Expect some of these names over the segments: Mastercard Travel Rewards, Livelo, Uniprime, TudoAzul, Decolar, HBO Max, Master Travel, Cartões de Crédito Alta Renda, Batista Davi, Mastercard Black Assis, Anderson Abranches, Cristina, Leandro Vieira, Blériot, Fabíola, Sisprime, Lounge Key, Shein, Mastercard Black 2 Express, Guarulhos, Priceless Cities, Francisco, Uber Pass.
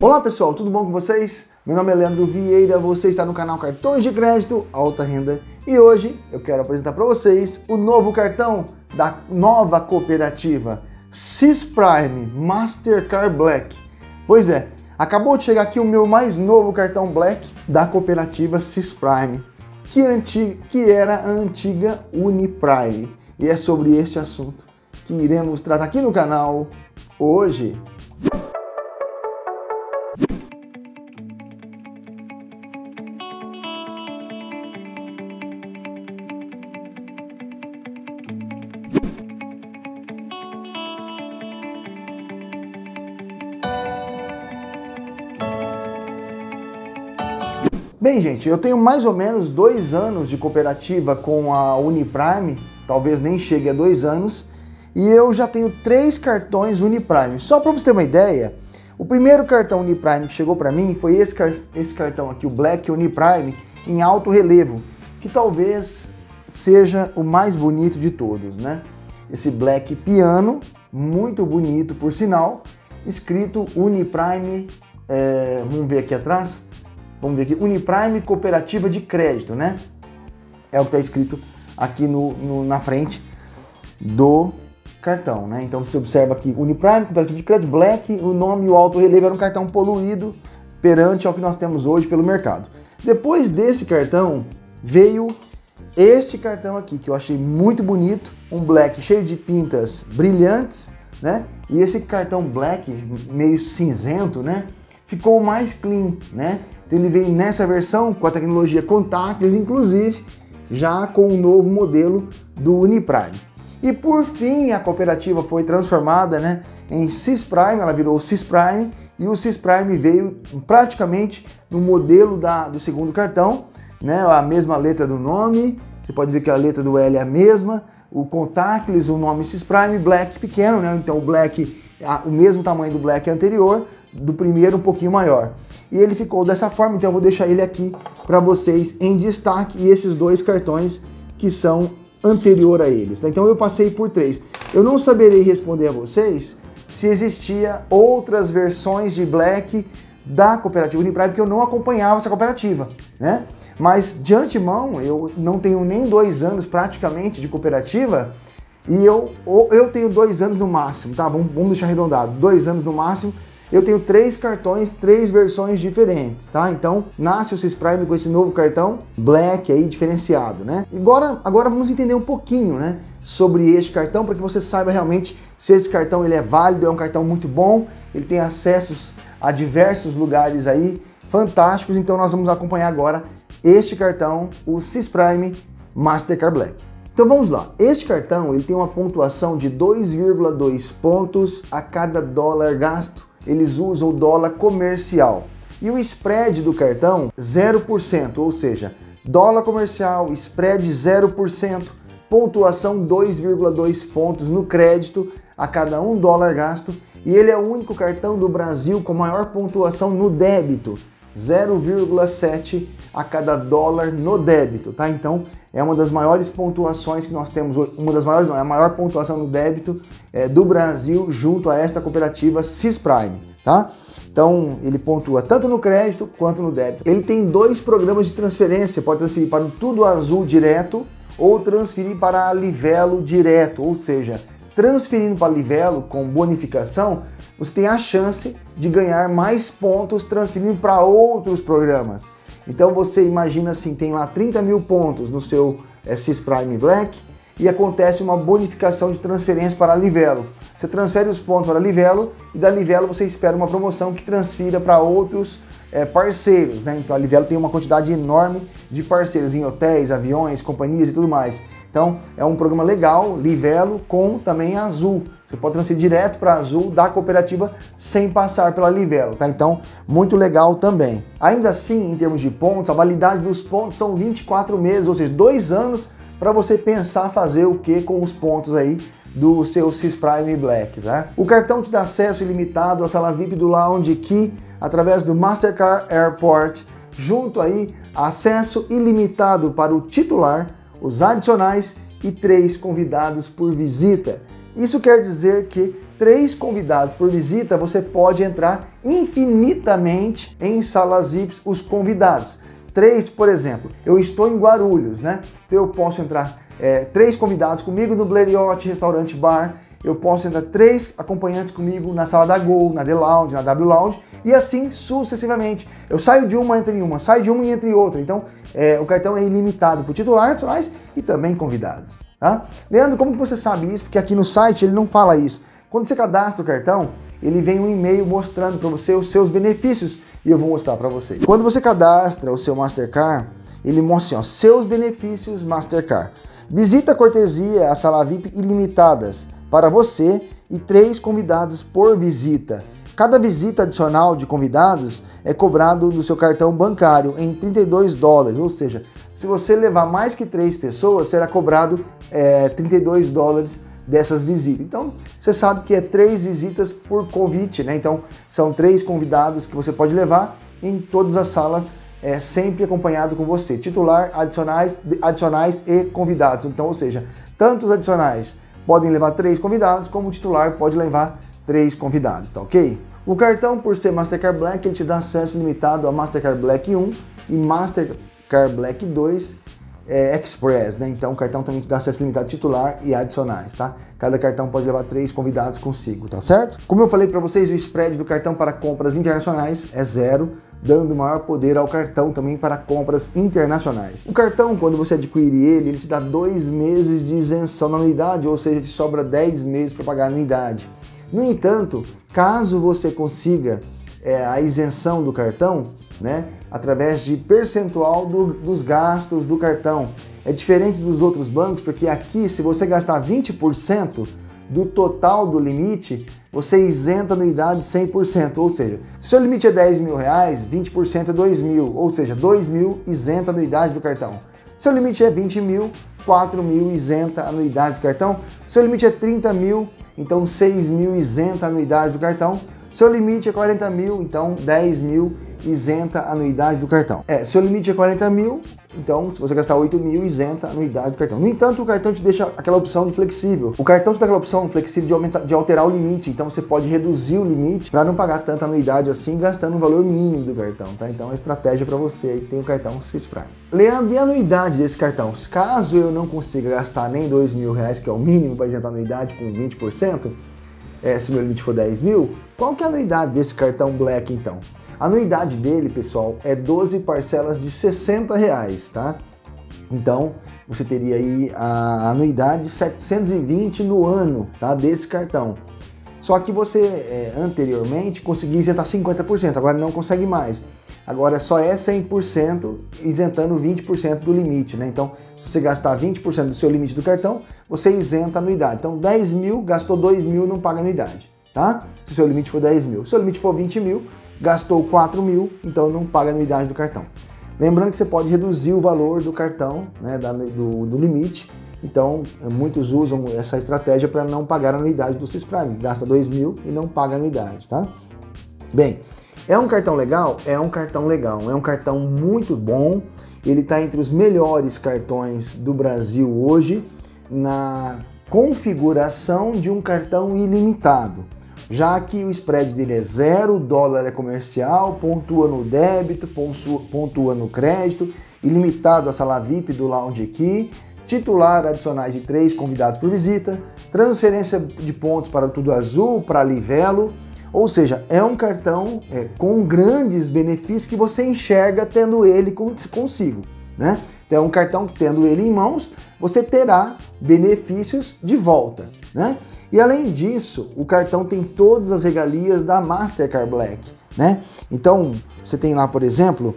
Olá pessoal, tudo bom com vocês? Meu nome é Leandro Vieira, você está no canal Cartões de Crédito Alta Renda e hoje eu quero apresentar para vocês o novo cartão da nova cooperativa Sisprime Mastercard Black. Pois é, acabou de chegar aqui o meu mais novo cartão Black da cooperativa Sisprime, que era a antiga Uniprime. E é sobre este assunto que iremos tratar aqui no canal hoje. Bem, gente, eu tenho mais ou menos 2 anos de cooperativa com a Uniprime, talvez nem chegue a 2 anos, e eu já tenho 3 cartões Uniprime. Só para você ter uma ideia, o primeiro cartão Uniprime que chegou para mim foi esse cartão aqui, o Black Uniprime, em alto relevo, que talvez seja o mais bonito de todos, né? Esse Black Piano, muito bonito por sinal, escrito Uniprime, vamos ver aqui atrás, Uniprime Cooperativa de Crédito, né? É o que está escrito aqui na frente do cartão, né? Então você observa aqui, Uniprime Cooperativa de Crédito, Black, o nome e o alto relevo era um cartão poluído perante ao que nós temos hoje pelo mercado. Depois desse cartão, veio este cartão aqui, que eu achei muito bonito, um Black cheio de pintas brilhantes, né? E esse cartão Black, meio cinzento, né? Ficou mais clean, né? Então ele veio nessa versão com a tecnologia contactless, inclusive já com o novo modelo do Uniprime. E por fim a cooperativa foi transformada, né, em Sisprime, ela virou Sisprime e o Sisprime veio praticamente no modelo do segundo cartão, né, a mesma letra do nome, você pode ver que a letra do L é a mesma, o contactless, o nome Sisprime, Black pequeno, né, então o Black, o mesmo tamanho do Black anterior, do primeiro um pouquinho maior. E ele ficou dessa forma, então eu vou deixar ele aqui para vocês em destaque e esses 2 cartões que são anterior a eles, tá? Então eu passei por 3. Eu não saberei responder a vocês se existia outras versões de Black da cooperativa Uniprime, porque eu não acompanhava essa cooperativa, né? Mas de antemão, eu não tenho nem 2 anos praticamente de cooperativa, e eu tenho 2 anos no máximo, tá? Vamos deixar arredondado, 2 anos no máximo. Eu tenho 3 cartões, 3 versões diferentes, tá? Então, nasce o Sisprime com esse novo cartão Black aí, diferenciado, né? Agora vamos entender um pouquinho, né, sobre este cartão, para que você saiba realmente se esse cartão ele é válido, é um cartão muito bom, ele tem acessos a diversos lugares aí, fantásticos. Então, nós vamos acompanhar agora este cartão, o Sisprime Mastercard Black. Então vamos lá, este cartão ele tem uma pontuação de 2,2 pontos a cada dólar gasto. Eles usam o dólar comercial e o spread do cartão 0%, ou seja, dólar comercial, spread 0%, pontuação 2,2 pontos no crédito a cada $1 gasto, e ele é o único cartão do Brasil com maior pontuação no débito, 0,7 a cada dólar no débito, tá? Então é uma das maiores pontuações que nós temos, uma das maiores, não, é a maior pontuação no débito do Brasil junto a esta cooperativa Sisprime, tá? Então ele pontua tanto no crédito quanto no débito. Ele tem 2 programas de transferência, pode transferir para o TudoAzul direto ou transferir para a Livelo direto, ou seja, transferindo para a Livelo com bonificação, você tem a chance de ganhar mais pontos transferindo para outros programas. Então você imagina assim, tem lá 30 mil pontos no seu Sisprime Black e acontece uma bonificação de transferência para a Livelo. Você transfere os pontos para a Livelo e da Livelo você espera uma promoção que transfira para outros parceiros, né? Então a Livelo tem uma quantidade enorme de parceiros em hotéis, aviões, companhias e tudo mais. Então é um programa legal, Livelo, com também Azul. Você pode transferir direto para Azul da cooperativa sem passar pela Livelo, tá? Então muito legal também. Ainda assim, em termos de pontos, a validade dos pontos são 24 meses, ou seja, 2 anos para você pensar fazer o que com os pontos aí do seu Sisprime Black, tá? O cartão te dá acesso ilimitado à sala VIP do Lounge Key através do Mastercard Airport, junto aí acesso ilimitado para o titular, os adicionais e 3 convidados por visita. Isso quer dizer que 3 convidados por visita, você pode entrar infinitamente em salas VIPs, os convidados. 3, por exemplo, eu estou em Guarulhos, né? Então eu posso entrar 3 convidados comigo no Blériot, restaurante, bar. Eu posso entrar 3 acompanhantes comigo na sala da Gol, na The Lounge, na W Lounge e assim sucessivamente. Eu saio de uma, entre em uma, saio de uma e entre em outra. Então o cartão é ilimitado por titulares, adicionais e também convidados. Tá? Leandro, como que você sabe isso? Porque aqui no site ele não fala isso. Quando você cadastra o cartão, ele vem um e-mail mostrando para você os seus benefícios e eu vou mostrar para vocês. Quando você cadastra o seu Mastercard, ele mostra assim, ó, seus benefícios Mastercard. Visita a cortesia, a sala VIP ilimitadas para você e 3 convidados por visita. Cada visita adicional de convidados é cobrado do seu cartão bancário em 32 dólares, ou seja, se você levar mais que 3 pessoas, será cobrado 32 dólares dessas visitas. Então, você sabe que é 3 visitas por convite, né? Então, são 3 convidados que você pode levar em todas as salas, sempre acompanhado com você. Titular, adicionais e convidados. Então, ou seja, tanto os adicionais podem levar 3 convidados, como o titular pode levar 3 convidados, tá ok? O cartão, por ser Mastercard Black, ele te dá acesso limitado a Mastercard Black 1 e Mastercard Black 2 Express, né? Então o cartão também te dá acesso limitado titular e adicionais, tá? Cada cartão pode levar 3 convidados consigo, tá certo? Como eu falei para vocês, o spread do cartão para compras internacionais é 0, dando maior poder ao cartão também para compras internacionais. O cartão, quando você adquirir ele te dá 2 meses de isenção na anuidade, ou seja, te sobra 10 meses para pagar a anuidade. No entanto, caso você consiga a isenção do cartão, né, através de percentual dos gastos do cartão. É diferente dos outros bancos, porque aqui, se você gastar 20% do total do limite, você isenta a anuidade 100%, ou seja, se o seu limite é 10 mil reais, 20% é 2 mil, ou seja, 2 mil isenta a anuidade do cartão. Seu limite é 20 mil, 4 mil isenta a anuidade do cartão. Seu limite é 30 mil, então 6 mil isenta a anuidade do cartão. Seu limite é 40 mil, então 10 mil isenta a anuidade do cartão. Seu limite é 40 mil, então se você gastar 8 mil, isenta a anuidade do cartão. No entanto, o cartão te deixa aquela opção de flexível. O cartão te dá aquela opção flexível de alterar o limite, então você pode reduzir o limite para não pagar tanta anuidade assim, gastando um valor mínimo do cartão, tá? Então é estratégia para você aí que tem o cartão Sisprime. Leandro, e a anuidade desse cartão? Caso eu não consiga gastar nem 2 mil reais, que é o mínimo para isentar a anuidade com 20%, se meu limite for 10 mil, qual que é a anuidade desse cartão Black então? A anuidade dele, pessoal, é 12 parcelas de 60 reais, tá? Então, você teria aí a anuidade 720 no ano, tá? Desse cartão. Só que você, anteriormente, conseguia isentar 50%, agora não consegue mais. Agora só é 100%, isentando 20% do limite, né? Então, se você gastar 20% do seu limite do cartão, você isenta a anuidade. Então, 10 mil, gastou 2 mil, não paga anuidade, tá? Se o seu limite for 10 mil. Se o seu limite for 20 mil, gastou 4 mil, então não paga anuidade do cartão. Lembrando que você pode reduzir o valor do cartão, né, do limite. Então, muitos usam essa estratégia para não pagar a anuidade do Sisprime. Gasta 2 mil e não paga anuidade, tá? Bem... É um cartão legal? É um cartão legal, é um cartão muito bom, ele está entre os melhores cartões do Brasil hoje na configuração de um cartão ilimitado, já que o spread dele é 0, o dólar é comercial, pontua no débito, pontua no crédito, ilimitado a sala VIP do Lounge Key, titular adicionais de 3 convidados por visita, transferência de pontos para o TudoAzul, para Livelo. Ou seja, é um cartão com grandes benefícios que você enxerga tendo ele consigo, né? Então é um cartão que tendo ele em mãos, você terá benefícios de volta, né? E além disso, o cartão tem todas as regalias da Mastercard Black, né? Então você tem lá, por exemplo,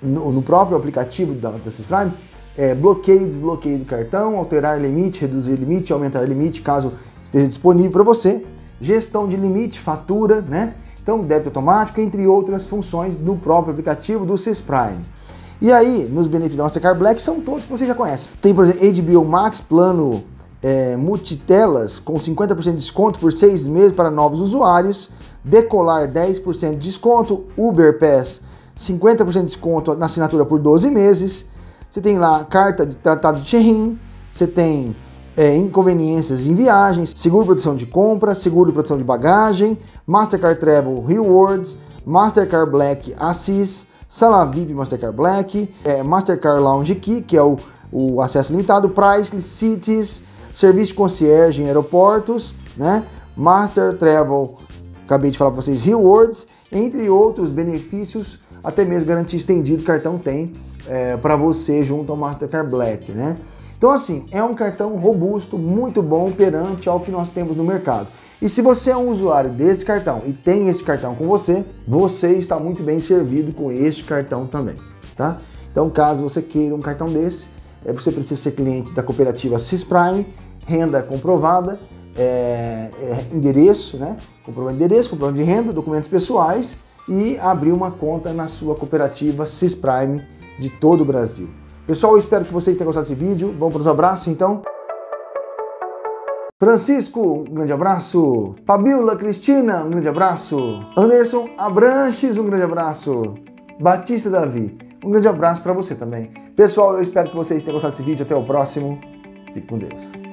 no próprio aplicativo da Sisprime, bloqueio e desbloqueio do cartão, alterar limite, reduzir limite, aumentar limite caso esteja disponível para você. Gestão de limite, fatura, né? Então, débito automático, entre outras funções do próprio aplicativo do Sisprime. E aí, nos benefícios da Mastercard Black, são todos que você já conhece. Tem, por exemplo, HBO Max, plano multitelas, com 50% de desconto por 6 meses para novos usuários. Decolar, 10% de desconto. Uber Pass, 50% de desconto na assinatura por 12 meses. Você tem lá a carta de tratado de Shein. Você tem inconveniências em viagens, seguro proteção de compra, seguro proteção de bagagem, Mastercard Travel Rewards, Mastercard Black Assis, Sala VIP Mastercard Black, Mastercard Lounge Key, que é o acesso limitado, Priceless Cities, serviço de concierge em aeroportos, né? Master Travel, acabei de falar para vocês, Rewards, entre outros benefícios, até mesmo garantia estendida, o cartão tem para você junto ao Mastercard Black, né? Então assim, é um cartão robusto, muito bom perante ao que nós temos no mercado. E se você é um usuário desse cartão e tem esse cartão com você, você está muito bem servido com este cartão também, tá? Então caso você queira um cartão desse, você precisa ser cliente da cooperativa Sisprime, renda comprovada, endereço, né? Comprovando endereço, comprovando de renda, documentos pessoais e abrir uma conta na sua cooperativa Sisprime de todo o Brasil. Pessoal, eu espero que vocês tenham gostado desse vídeo. Vamos para os abraços, então. Francisco, um grande abraço. Fabíola, Cristina, um grande abraço. Anderson Abranches, um grande abraço. Batista Davi, um grande abraço para você também. Pessoal, eu espero que vocês tenham gostado desse vídeo. Até o próximo. Fique com Deus.